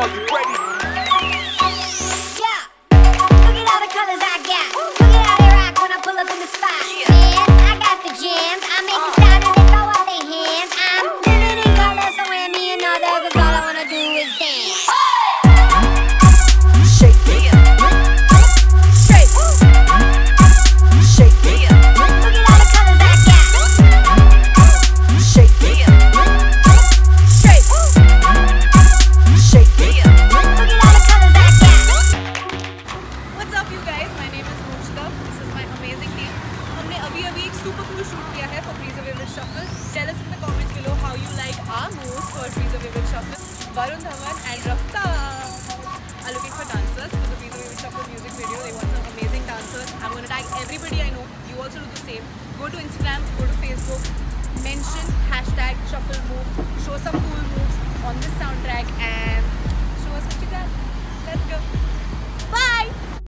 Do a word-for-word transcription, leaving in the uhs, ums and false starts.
Are you ready? Yeah. Look at all the colors I got. Look at how they rock when I pull up in the spot. Yeah. And I got the gems. I make the sound and they throw out their hands. I'm living in color, so hand me another, cause all I wanna do is dance. Breezer Vivid Shuffle, Varun Dhawan and Raftaar are looking for dancers for the Breezer Vivid Shuffle music video. They want some amazing dancers. I'm going to tag everybody I know. You also do the same. Go to Instagram, go to Facebook, mention hashtag shuffle move, show some cool moves on this soundtrack and